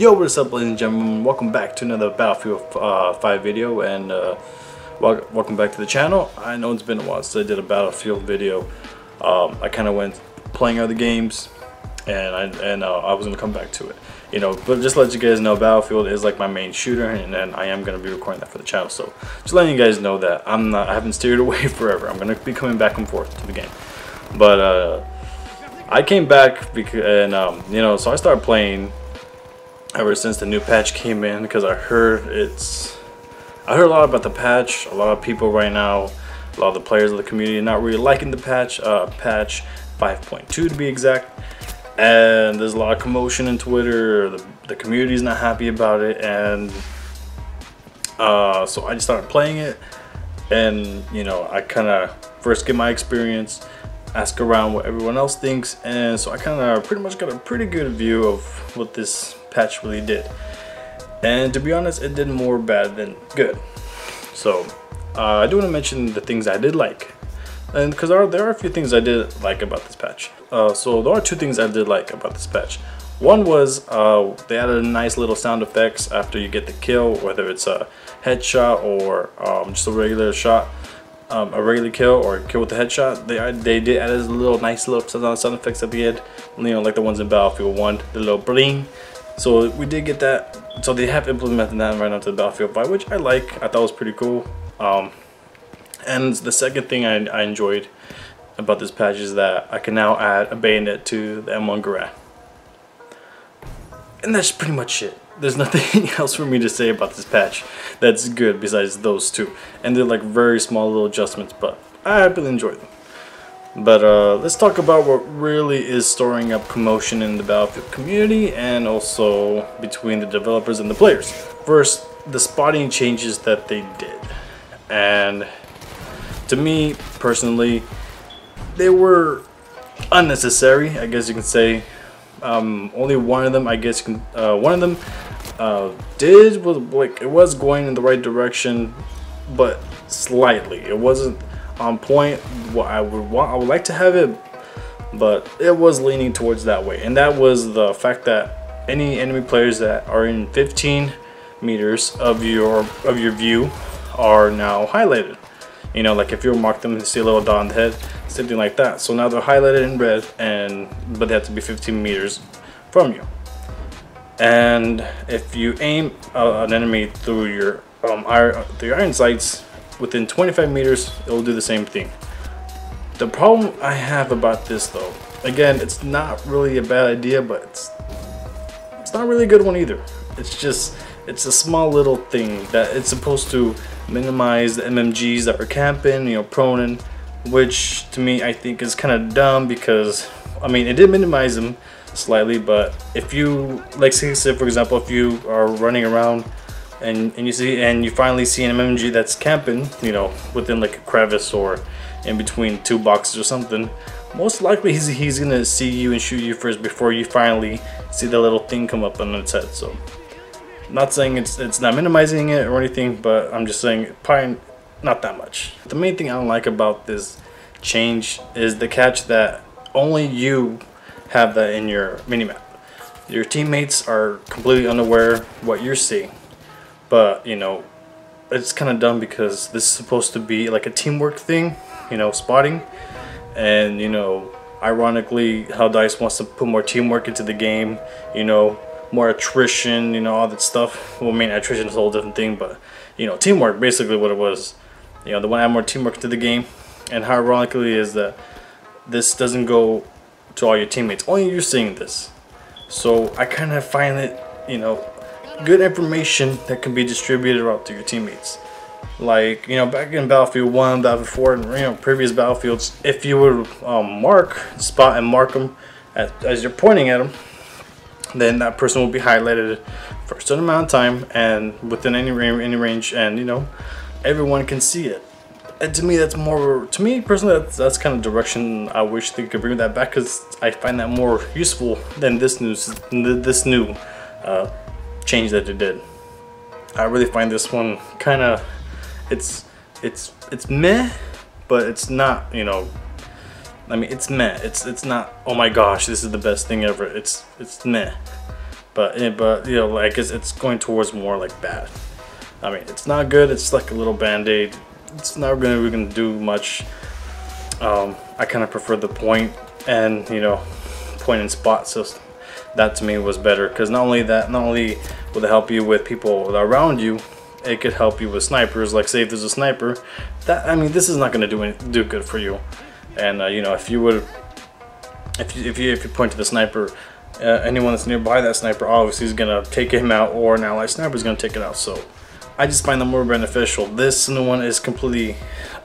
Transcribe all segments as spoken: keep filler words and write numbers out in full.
Yo, what's up, ladies and gentlemen? Welcome back to another Battlefield uh, five video, and uh, wel welcome back to the channel. I know it's been a while since I did a Battlefield video. Um, I kind of went playing other games, and I and uh, I was gonna come back to it, you know. But just to let you guys know, Battlefield is like my main shooter, and, and I am gonna be recording that for the channel. So just letting you guys know that I'm not, I haven't steered away forever. I'm gonna be coming back and forth to the game, but uh, I came back because and um, you know, so I started playing. Ever since the new patch came in, because I heard it's I heard a lot about the patch. A lot of people right now, a lot of the players of the community are not really liking the patch, uh, patch five point two to be exact, and there's a lot of commotion in Twitter. The, the community's not happy about it, and uh, so I just started playing it, and you know, I kind of first get my experience, ask around what everyone else thinks, and so I kind of pretty much got a pretty good view of what this patch really did. And to be honest, it did more bad than good. So uh, I do want to mention the things I did like, and because there, there are a few things I did like about this patch. Uh, so there are two things I did like about this patch. One was uh, they added a nice little sound effects after you get the kill, whether it's a headshot or um, just a regular shot. Um, a regular kill or kill with the headshot, they they did add a little nice little sound effects at the end, you know, like the ones in Battlefield one, the little bling. So we did get that. So they have implemented that right onto the Battlefield five, which I like. I thought it was pretty cool. Um, and the second thing I, I enjoyed about this patch is that I can now add a bayonet to the M one Garand, and that's pretty much it. There's nothing else for me to say about this patch that's good besides those two, and they're like very small little adjustments, but I happen to enjoy them. But uh, let's talk about what really is stirring up commotion in the Battlefield community, and also between the developers and the players. First, the spotting changes that they did, and to me personally, they were unnecessary, I guess you can say. Um, only one of them, I guess, you can, uh, one of them uh, did was like it was going in the right direction, but slightly. It wasn't on point what I would want. I would like to have it, but it was leaning towards that way, and that was the fact that any enemy players that are in fifteen meters of your of your view are now highlighted. You know, like if you mark them and see a little dot on the head, something like that. So now they're highlighted in red, and but they have to be fifteen meters from you. And if you aim uh, an enemy through your um, iron, through your iron sights within twenty-five meters, it will do the same thing. The problem I have about this, though, again, it's not really a bad idea, but it's it's not really a good one either. It's just it's a small little thing that it's supposed to minimize the M M Gs that are camping, you know, proning, which to me I think is kind of dumb, because I mean it did minimize them slightly, but if you like say for example if you are running around and, and you see and you finally see an M M G that's camping, you know, within like a crevice or in between two boxes or something, most likely he's, he's gonna see you and shoot you first before you finally see the little thing come up on its head. So not saying it's it's not minimizing it or anything, but I'm just saying probably not that much. The main thing I don't like about this change is the catch that only you have that in your minimap. Your teammates are completely unaware what you're seeing, but you know, it's kind of dumb because this is supposed to be like a teamwork thing, you know, spotting, and you know, ironically how Dice wants to put more teamwork into the game, you know, more attrition, you know, all that stuff. Well, I mean, attrition is a whole different thing, but you know, teamwork, basically what it was. You know, they want to add more teamwork to the game, and how ironically is that this doesn't go to all your teammates. Only you're seeing this. So I kind of find it, you know, good information that can be distributed out to your teammates. Like, you know, back in Battlefield one, Battlefield four, and you know, previous Battlefields, if you would um, mark, spot, and mark them as, as you're pointing at them, then that person will be highlighted for a certain amount of time and within any any range, and you know, everyone can see it. And to me, that's more to me personally. That's, that's kind of direction I wish they could bring that back, because I find that more useful than this new this new uh, change that they did. I really find this one kind of it's it's it's meh, but it's not, you know. I mean, it's meh. It's it's not, oh my gosh, this is the best thing ever. It's it's meh. but but you know, like it's, it's going towards more like bad. I mean, it's not good. It's like a little band-aid. It's not gonna we can do much. Um, I kind of prefer the point and you know point and spot system. That to me was better, because not only that, not only will it help you with people around you, it could help you with snipers. Like say if there's a sniper, that I mean this is not gonna do any, do good for you. And uh, you know if you would, if you if you if you point to the sniper. Uh, anyone that's nearby that sniper obviously is gonna take him out, or an ally sniper is gonna take it out. So I just find them more beneficial. This new one is completely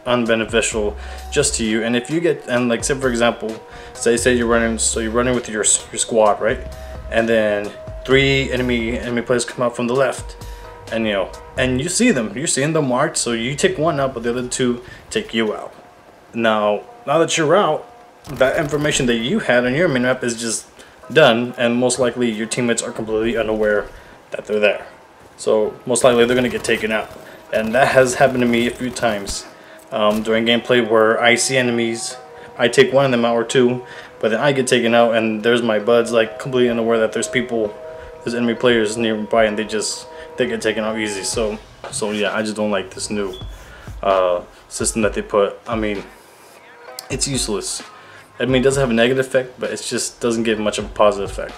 unbeneficial just to you. And if you get and like say for example, say say you're running, so you're running with your your squad, right? And then three enemy enemy players come out from the left, and you know, and you see them, you're seeing them marked. So you take one out, but the other two take you out. Now now that you're out, that information that you had on your minimap is just done, and most likely your teammates are completely unaware that they're there. So most likely they're gonna get taken out, and that has happened to me a few times um, during gameplay where I see enemies, I take one of them out or two, but then I get taken out, and there's my buds like completely unaware that there's people, there's enemy players nearby, and they just they get taken out easy. So so yeah, I just don't like this new uh, system that they put. I mean, it's useless. I mean, it doesn't have a negative effect, but it just doesn't give much of a positive effect.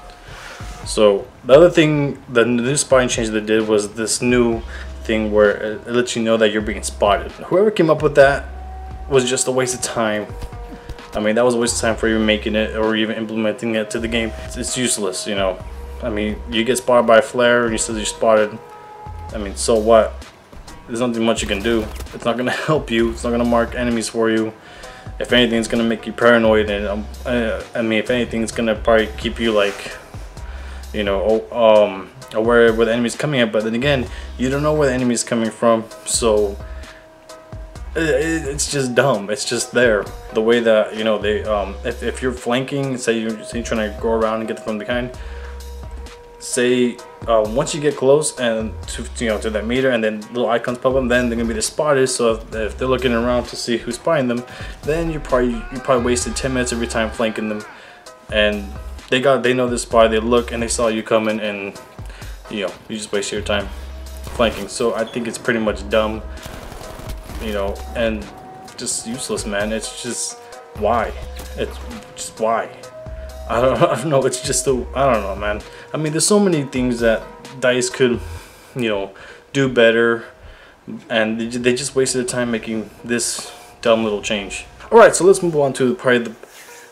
So the other thing, the new spotting change they did was this new thing where it lets you know that you're being spotted. Whoever came up with that was just a waste of time. I mean, that was a waste of time for even making it or even implementing it to the game. It's, it's useless, you know. I mean, you get spotted by a flare and you said you're spotted. I mean, so what? There's nothing much you can do. It's not going to help you. It's not going to mark enemies for you. If anything, it's gonna make you paranoid, and um, uh, I mean, if anything, it's gonna probably keep you like, you know, um, aware of where the enemy's coming at. But then again, you don't know where the enemy's coming from, so it, it's just dumb. It's just there. The way that you know they, um, if if you're flanking, say you're, say you're trying to go around and get from behind. Say uh, once you get close and to you know to that meter, and then little icons pop up, then they're gonna be the spotters. So if, if they're looking around to see who's spying them, then you probably you probably wasted ten minutes every time flanking them, and they got they know this spy, they look and they saw you coming, and you know you just waste your time flanking. So I think it's pretty much dumb, you know, and just useless, man. It's just why? It's just why? I don't, I don't know, it's just, a, I don't know, man. I mean, there's so many things that DICE could, you know, do better, and they, they just wasted their time making this dumb little change. Alright, so let's move on to probably the,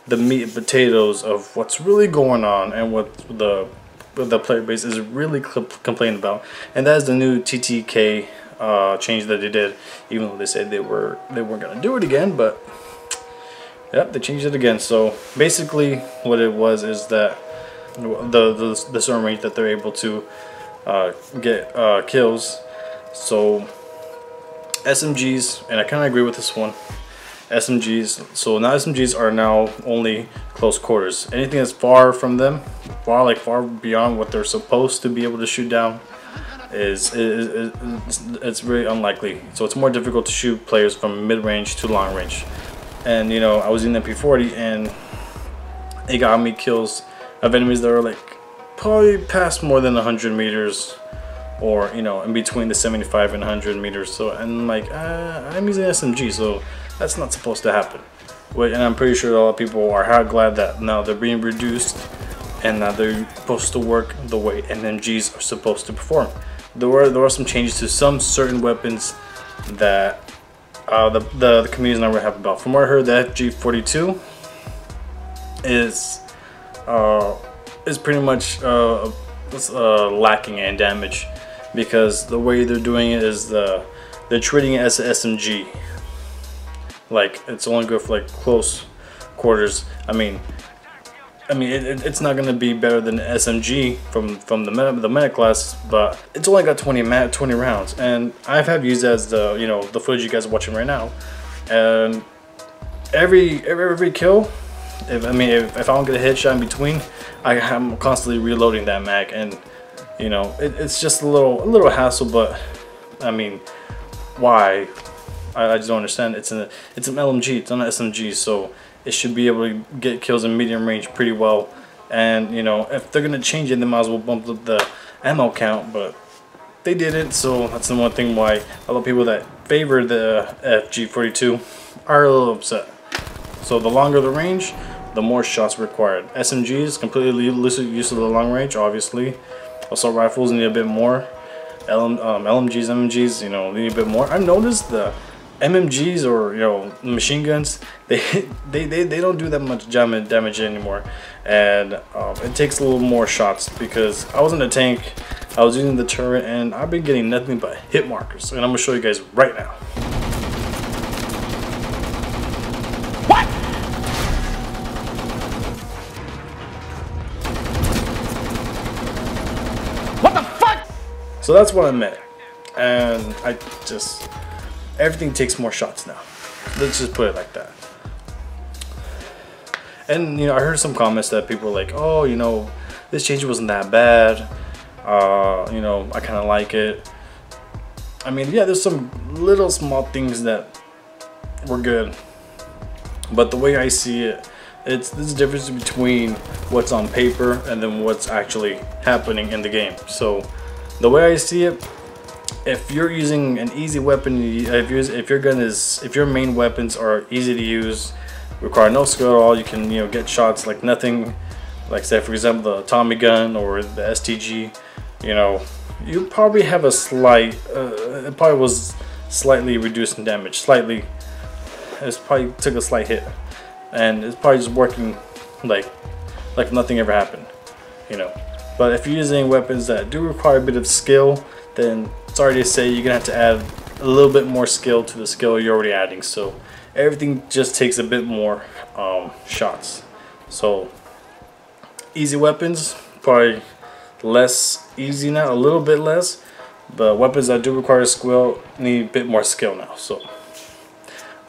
the meat and potatoes of what's really going on and what the, the player base is really complaining about, and that is the new T T K uh, change that they did, even though they said they, were, they weren't going to do it again, but... Yep, they changed it again. So basically what it was is that the the, the certain range that they're able to uh, get uh, kills. So S M Gs, and I kind of agree with this one, S M Gs, so now S M Gs are now only close quarters. Anything that's far from them, far like far beyond what they're supposed to be able to shoot down, is, is, is, is it's really unlikely. So it's more difficult to shoot players from mid-range to long range. And you know, I was in the M P forty, and it got me kills of enemies that were like probably past more than one hundred meters, or you know, in between the seventy-five and one hundred meters. So, and like, uh, I'm using S M G, so that's not supposed to happen. And I'm pretty sure a lot of people are how glad that now they're being reduced, and now they're supposed to work the way M M Gs are supposed to perform. There were there were some changes to some certain weapons that. Uh, the, the, the community is not really happy about. From what I heard, the F G forty-two is uh, is pretty much uh, uh, lacking in damage, because the way they're doing it is the they're treating it as an S M G, like it's only good for like close quarters. I mean, I mean it, it's not gonna be better than S M G from from the meta, the meta class, but it's only got twenty rounds, and I've had used as the you know the footage you guys are watching right now, and every every, every kill, if I mean if, if I don't get a headshot in between, I am constantly reloading that mag, and you know it, it's just a little a little hassle, but I mean why? I, I just don't understand. It's an it's an L M G, it's not an S M G, so. It should be able to get kills in medium range pretty well, And, you know, if they're going to change it, they might as well bump up the ammo count, but they didn't. So that's the one thing why a lot of people that favor the F G forty-two are a little upset. So the longer the range, the more shots required. S M Gs, completely useless to the long range, obviously. Assault rifles need a bit more. L M, um, L M Gs, M M Gs, you know, need a bit more. I've noticed the M M Gs, or, you know, machine guns, they they, they, they don't do that much damage, damage anymore, and um, it takes a little more shots, because I was in a tank, I was using the turret, and I've been getting nothing but hit markers, and I'm going to show you guys right now. What? What the fuck? So that's what I meant, and I just... everything takes more shots now. Let's just put it like that. And, you know, I heard some comments that people were like, oh, you know, this change wasn't that bad. Uh, you know, I kind of like it. I mean, yeah, there's some little small things that were good. But the way I see it, it's this difference between what's on paper and then what's actually happening in the game. So the way I see it, if you're using an easy weapon, if you're, if your gun is, if your main weapons are easy to use, require no skill at all, you can, you know, get shots like nothing. Like, say, for example, the Tommy gun or the S T G, you know, you probably have a slight, uh, it probably was slightly reduced in damage, slightly. It's probably took a slight hit, and it's probably just working like, like nothing ever happened, you know. But if you're using weapons that do require a bit of skill, then sorry to say, you're gonna have to add a little bit more skill to the skill you're already adding. So everything just takes a bit more um, shots. So easy weapons, probably less easy now, a little bit less. But weapons that do require skill need a bit more skill now. So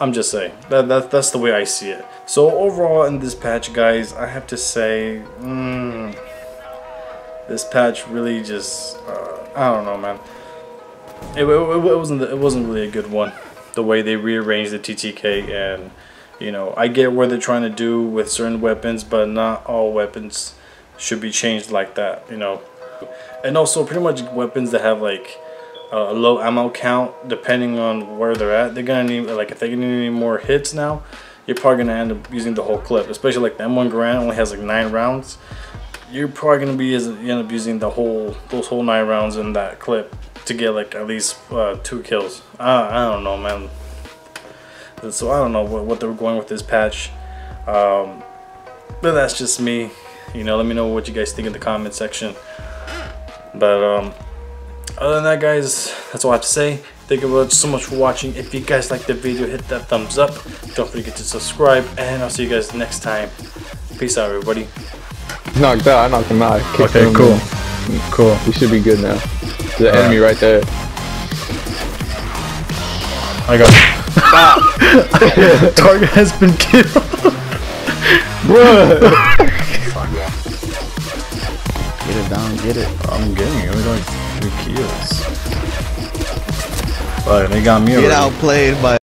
I'm just saying that, that that's the way I see it. So overall in this patch, guys, I have to say, mm, this patch really just. Uh, I don't know, man. It, it, it wasn't it wasn't really a good one. The way they rearranged the T T K, and you know, I get where they're trying to do with certain weapons, but not all weapons should be changed like that, you know. And also, pretty much weapons that have like a low ammo count, depending on where they're at, they're gonna need like if they need any more hits now, you're probably gonna end up using the whole clip. Especially like the M one Garand only has like nine rounds. You're probably gonna be you end up using the whole those whole nine rounds in that clip to get like at least uh, two kills. I, I don't know, man. So I don't know what, what they were going with this patch, um, but that's just me. You know, let me know what you guys think in the comment section. But um, other than that, guys, that's all I have to say. Thank you guys so much for watching. If you guys like the video, hit that thumbs up. Don't forget to subscribe, and I'll see you guys next time. Peace out, everybody. Knocked out. I knocked him out. Kicked okay, him. Cool. Cool. We should be good now. The All enemy right. right there. I got him. Target has been killed. Bruh. Fuck yeah. Get it down. Get it. I'm getting it. We're going to do kills. But they got me. Get already. Outplayed by.